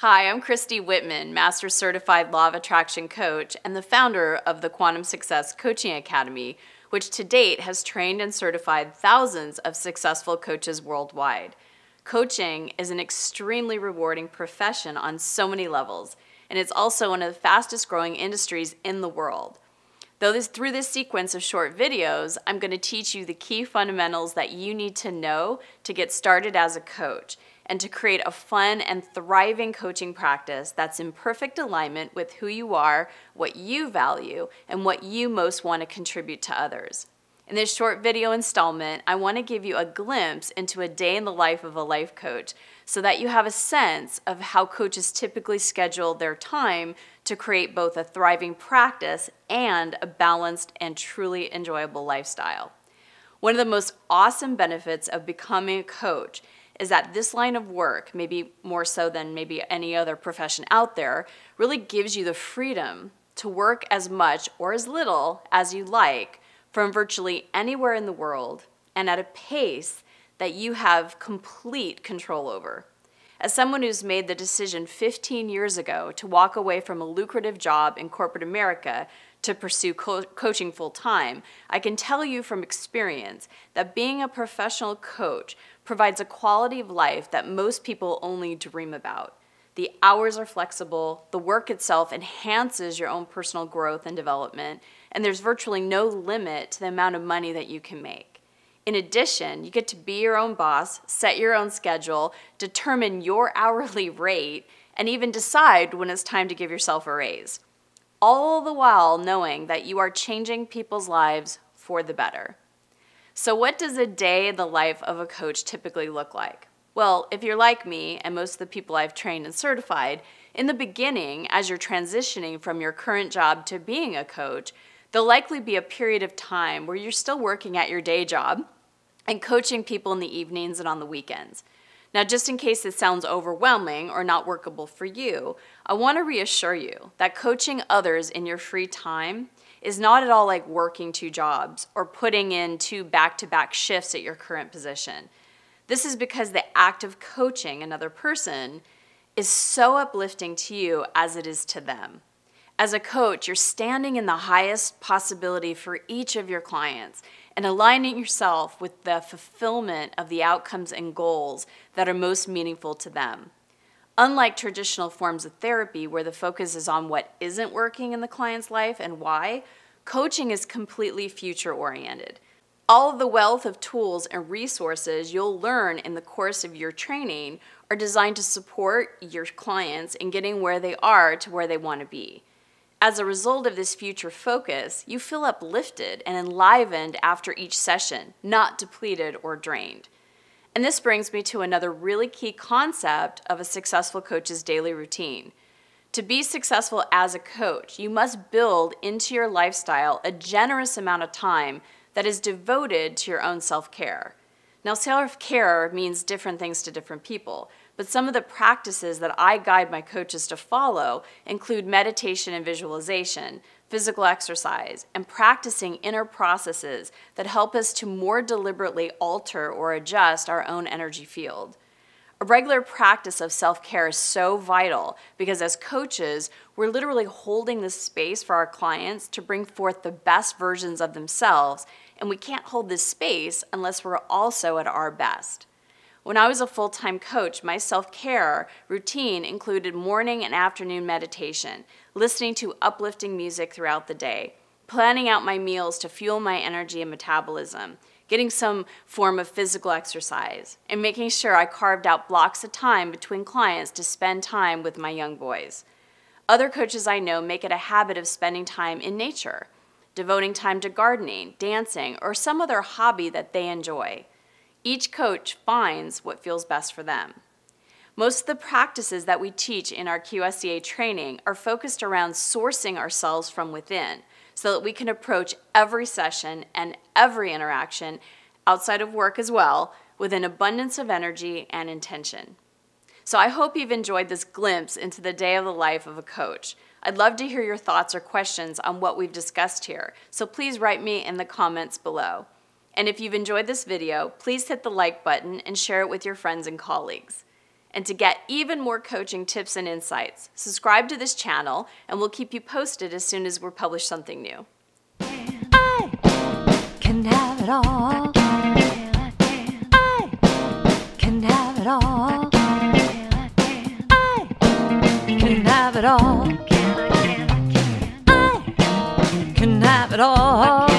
Hi, I'm Christy Whitman, Master Certified Law of Attraction Coach and the founder of the Quantum Success Coaching Academy, which to date has trained and certified thousands of successful coaches worldwide. Coaching is an extremely rewarding profession on so many levels, and it's also one of the fastest growing industries in the world. Through this sequence of short videos, I'm going to teach you the key fundamentals that you need to know to get started as a coach and to create a fun and thriving coaching practice that's in perfect alignment with who you are, what you value, and what you most want to contribute to others. In this short video installment, I want to give you a glimpse into a day in the life of a life coach so that you have a sense of how coaches typically schedule their time to create both a thriving practice and a balanced and truly enjoyable lifestyle. One of the most awesome benefits of becoming a coach is that this line of work, maybe more so than maybe any other profession out there, really gives you the freedom to work as much or as little as you like from virtually anywhere in the world and at a pace that you have complete control over. As someone who's made the decision 15 years ago to walk away from a lucrative job in corporate America to pursue coaching full-time, I can tell you from experience that being a professional coach provides a quality of life that most people only dream about. The hours are flexible, the work itself enhances your own personal growth and development, and there's virtually no limit to the amount of money that you can make. In addition, you get to be your own boss, set your own schedule, determine your hourly rate, and even decide when it's time to give yourself a raise. All the while knowing that you are changing people's lives for the better. So what does a day in the life of a coach typically look like? Well, if you're like me and most of the people I've trained and certified, in the beginning, as you're transitioning from your current job to being a coach, there'll likely be a period of time where you're still working at your day job and coaching people in the evenings and on the weekends. Now, just in case this sounds overwhelming or not workable for you, I want to reassure you that coaching others in your free time is not at all like working two jobs or putting in two back-to-back shifts at your current position. This is because the act of coaching another person is so uplifting to you as it is to them. As a coach, you're standing in the highest possibility for each of your clients and aligning yourself with the fulfillment of the outcomes and goals that are most meaningful to them. Unlike traditional forms of therapy where the focus is on what isn't working in the client's life and why, coaching is completely future-oriented. All of the wealth of tools and resources you'll learn in the course of your training are designed to support your clients in getting where they are to where they want to be. As a result of this future focus, you feel uplifted and enlivened after each session, not depleted or drained. And this brings me to another really key concept of a successful coach's daily routine. To be successful as a coach, you must build into your lifestyle a generous amount of time that is devoted to your own self-care. Now, self-care means different things to different people, but some of the practices that I guide my coaches to follow include meditation and visualization, physical exercise, and practicing inner processes that help us to more deliberately alter or adjust our own energy field. A regular practice of self-care is so vital because as coaches, we're literally holding this space for our clients to bring forth the best versions of themselves, and we can't hold this space unless we're also at our best. When I was a full-time coach, my self-care routine included morning and afternoon meditation, listening to uplifting music throughout the day, planning out my meals to fuel my energy and metabolism, getting some form of physical exercise, and making sure I carved out blocks of time between clients to spend time with my young boys. Other coaches I know make it a habit of spending time in nature, devoting time to gardening, dancing, or some other hobby that they enjoy. Each coach finds what feels best for them. Most of the practices that we teach in our QSCA training are focused around sourcing ourselves from within, so that we can approach every session and every interaction outside of work as well with an abundance of energy and intention. So I hope you've enjoyed this glimpse into the day of the life of a coach. I'd love to hear your thoughts or questions on what we've discussed here, so please write me in the comments below. And if you've enjoyed this video, please hit the like button and share it with your friends and colleagues. And to get even more coaching tips and insights, subscribe to this channel and we'll keep you posted as soon as we publish something new. I can have it all. I can have it all. I can have it all. I can have it all.